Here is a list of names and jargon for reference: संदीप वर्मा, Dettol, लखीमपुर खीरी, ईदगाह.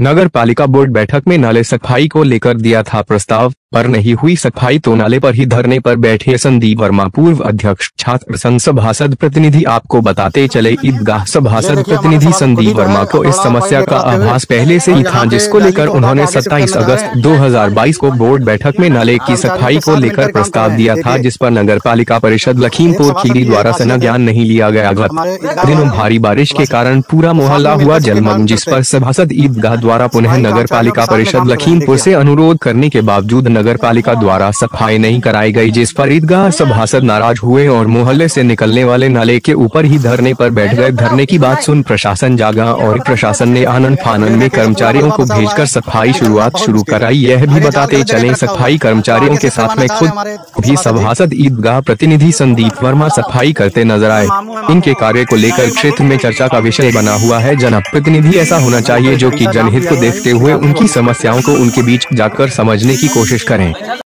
नगर पालिका बोर्ड बैठक में नाले सफाई को लेकर दिया था प्रस्ताव, पर नहीं हुई सफाई तो नाले पर ही धरने पर बैठे संदीप वर्मा पूर्व अध्यक्ष छात्र संघ सभासद प्रतिनिधि। आपको बताते चले ईदगाह सभासद प्रतिनिधि संदीप वर्मा को इस समस्या का आभास पहले से ही था, जिसको लेकर उन्होंने 27 अगस्त 2022 को बोर्ड बैठक में नाले की सफाई को लेकर प्रस्ताव दिया था, जिस पर नगर पालिका परिषद लखीमपुर खीरी द्वारा संज्ञान नहीं लिया गया। गत दिनों भारी बारिश के कारण पूरा मोहल्ला हुआ जलमग्न, जिस पर सभासद ईदगाह द्वारा पुनः नगर पालिका परिषद लखीमपुर से अनुरोध करने के बावजूद नगर पालिका द्वारा सफाई नहीं कराई गई, जिस पर ईदगाह सभासद नाराज हुए और मोहल्ले से निकलने वाले नाले के ऊपर ही धरने पर बैठ गए। धरने की बात सुन प्रशासन जागा और प्रशासन ने आनन फानन में कर्मचारियों को भेजकर सफाई शुरू कराई। यह भी बताते चले सफाई कर्मचारियों के साथ में खुद भी सभासद ईदगाह प्रतिनिधि संदीप वर्मा सफाई करते नजर आए। इनके कार्य को लेकर क्षेत्र में चर्चा का विषय बना हुआ है। जनप्रतिनिधि ऐसा होना चाहिए जो की जनहित को देखते हुए उनकी समस्याओं को उनके बीच जाकर समझने की कोशिश करें।